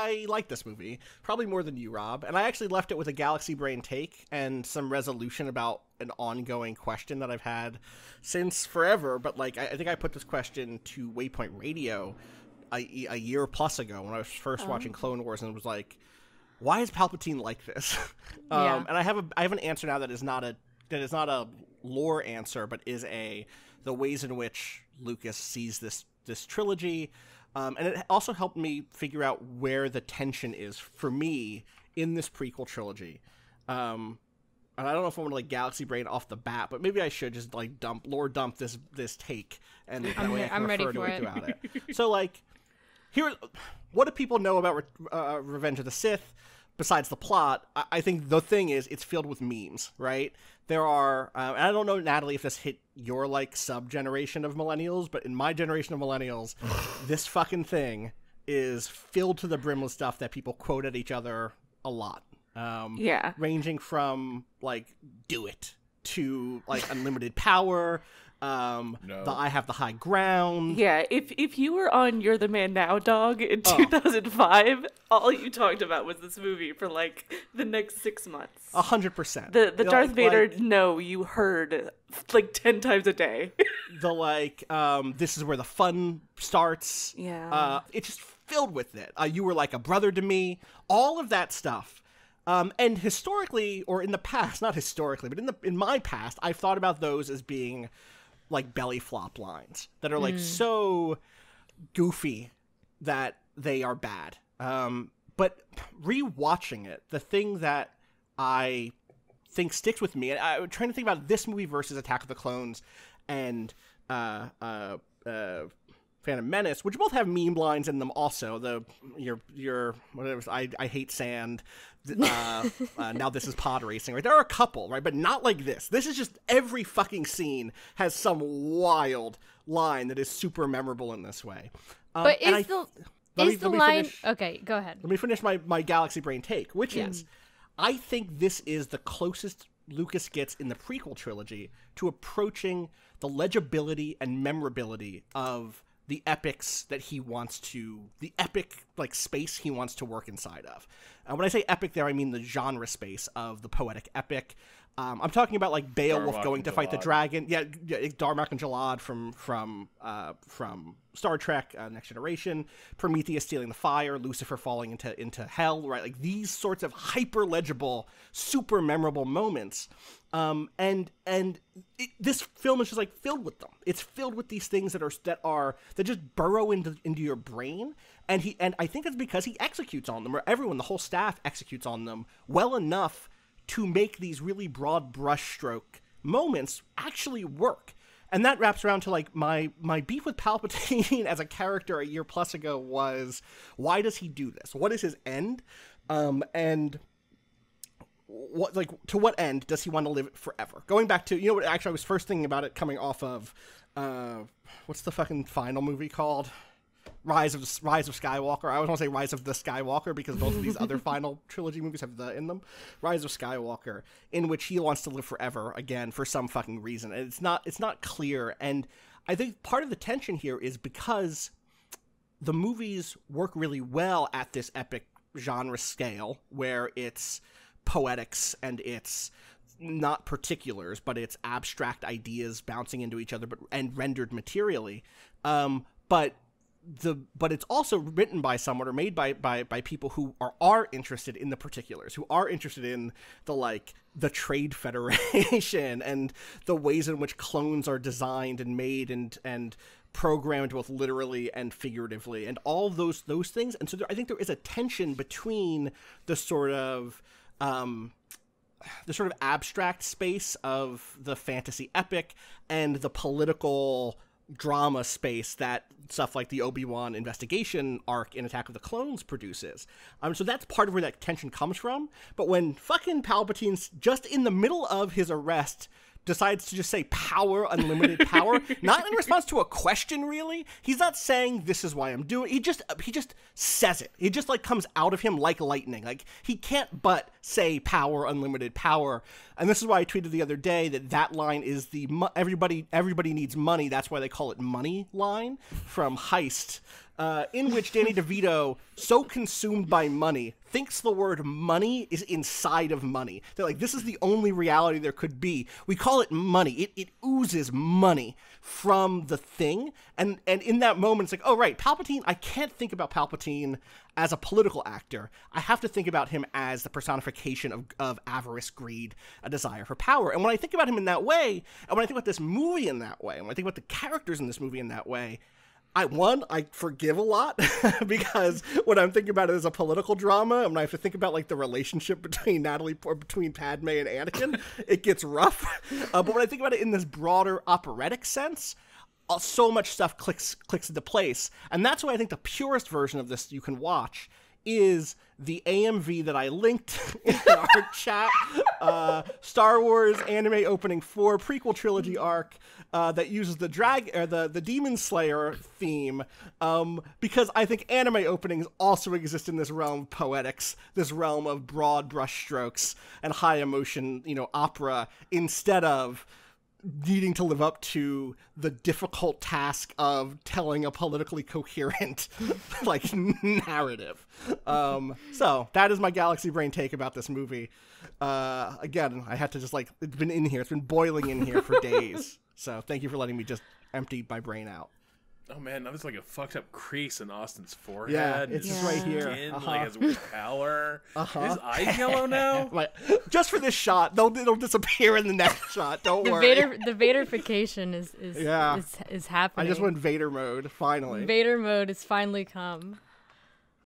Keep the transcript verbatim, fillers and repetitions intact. I like this movie, probably more than you, Rob, and I actually left it with a galaxy brain take and some resolution about an ongoing question that I've had since forever, but like, I, I think I put this question to Waypoint Radio a, a year plus ago when I was first oh. watching Clone Wars, and was like, why is Palpatine like this? um, yeah. And I have a, I have an answer now that is not a, that is not a lore answer, but is a, the ways in which Lucas sees this, this trilogy. Um, and it also helped me figure out where the tension is for me in this prequel trilogy. Um, and I don't know if I'm going to like galaxy brain off the bat, but maybe I should just like dump, lore dump this, this take. And that I'm, way I can I'm ready for it. Throughout it. So like, here, what do people know about uh, Revenge of the Sith besides the plot? I, I think the thing is it's filled with memes, right? There are, uh, and I don't know, Natalie, if this hit your, like, sub-generation of millennials, but in my generation of millennials, this fucking thing is filled to the brim with stuff that people quote at each other a lot. Um, yeah. Ranging from, like, do it, to, like, unlimited power, um, no. the I have the high ground. Yeah, if, if you were on You're the Man Now, dog, in oh. two thousand five, all you talked about was this movie for, like, the next six months. A hundred percent. The the Darth like, Vader like, no you heard like ten times a day. The like um this is where the fun starts. Yeah. Uh, it's just filled with it. Uh, you were like a brother to me. All of that stuff. Um, and historically, or in the past, not historically, but in the in my past, I've thought about those as being like belly flop lines that are like mm. so goofy that they are bad. Um, but rewatching it, the thing that I think sticks with me, and I'm trying to think about this movie versus Attack of the Clones and uh, uh, uh, Phantom Menace, which both have meme lines in them. Also, the your your whatever I I hate sand. Uh, uh, now this is pod racing. Right, there are a couple, right, but not like this. This is just every fucking scene has some wild line that is super memorable in this way. Um, but is I, the is me, the line finish, okay? Go ahead. Let me finish my my galaxy brain take, which yeah. is. I think this is the closest Lucas gets in the prequel trilogy to approaching the legibility and memorability of the epics that he wants to, the epic like space he wants to work inside of. Uh, when I say epic there, I mean the genre space of the poetic epic. Um, I'm talking about like Beowulf Darmok going to Gilad. Fight the dragon. Yeah, yeah Darmok and Gilad from from uh, from Star Trek: uh, Next Generation. Prometheus stealing the fire. Lucifer falling into into hell. Right, like these sorts of hyper legible, super memorable moments. Um, and and it, this film is just like filled with them. It's filled with these things that are that are that just burrow into into your brain. And he and I think it's because he executes on them, or everyone, the whole staff executes on them well enough to make these really broad brushstroke moments actually work. And that wraps around to like my my beef with Palpatine as a character a year plus ago was, why does he do this? What is his end? Um, and what like to what end does he want to live it forever? Going back to, you know what, actually I was first thinking about it coming off of uh, what's the fucking final movie called? Rise of Rise of Skywalker. I always want to say Rise of the Skywalker because both of these other final trilogy movies have the in them. Rise of Skywalker, in which he wants to live forever again for some fucking reason, and it's not it's not clear. And I think part of the tension here is because the movies work really well at this epic genre scale where it's poetics and it's not particulars, but it's abstract ideas bouncing into each other, but and rendered materially. Um, but The, but it's also written by someone or made by, by, by people who are, are interested in the particulars, who are interested in the, like, the Trade Federation and the ways in which clones are designed and made and, and programmed both literally and figuratively and all those, those things. And so there, I think there is a tension between the sort of... Um, the sort of abstract space of the fantasy epic and the political... drama space that stuff like the Obi-Wan investigation arc in Attack of the Clones produces. Um, so that's part of where that tension comes from. But when fucking Palpatine's just in the middle of his arrest decides to just say power, unlimited power, not in response to a question, really. He's not saying this is why I'm doing it. He just, he just says it. It just like comes out of him like lightning. Like he can't but say power, unlimited power. And this is why I tweeted the other day that that line is the everybody, everybody needs money. That's why they call it money line from Heist. uh, in which Danny DeVito, so consumed by money, thinks the word money is inside of money. They're like, this is the only reality there could be. We call it money. It, it oozes money from the thing. And, and in that moment, it's like, oh, right, Palpatine, I can't think about Palpatine as a political actor. I have to think about him as the personification of, of avarice, greed, a desire for power. And when I think about him in that way, and when I think about this movie in that way, and when I think about the characters in this movie in that way, I, one, I forgive a lot because when I'm thinking about it as a political drama, and when I have to think about like the relationship between Natalie or between Padme and Anakin, it gets rough. Uh, but when I think about it in this broader operatic sense, uh, so much stuff clicks clicks into place, and that's why I think the purest version of this you can watch is the A M V that I linked in our chat, uh, Star Wars Anime Opening four Prequel Trilogy Arc, uh, that uses the drag or the the Demon Slayer theme, um, because I think anime openings also exist in this realm of poetics, this realm of broad brushstrokes and high emotion, you know, opera, instead of needing to live up to the difficult task of telling a politically coherent like narrative. Um, so that is my galaxy brain take about this movie. Uh, again, I had to just like, it's been in here. It's been boiling in here for days. So thank you for letting me just empty my brain out. Oh man, that was like a fucked up crease in Austin's forehead. Yeah, it's his right skin, here. Uh-huh. Like his weird pallor. Uh-huh. Is his eye yellow now? Like, just for this shot, they'll it'll disappear in the next shot. Don't the worry. Vader, the Vaderification is is, yeah. is is happening. I just went Vader mode finally. Vader mode has finally come.